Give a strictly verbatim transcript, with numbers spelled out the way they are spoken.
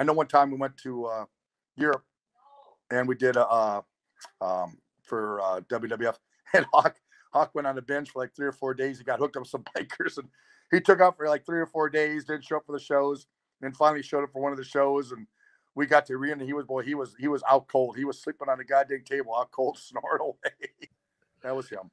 I know one time we went to uh, Europe and we did a, uh, um, for uh, W W F, and Hawk, Hawk went on the bench for like three or four days. He got hooked up with some bikers, and he took out for like three or four days, didn't show up for the shows, and then finally showed up for one of the shows. And we got to arena. He was, boy, he was, he was out cold. He was sleeping on a goddamn table, out cold, snoring away. That was him.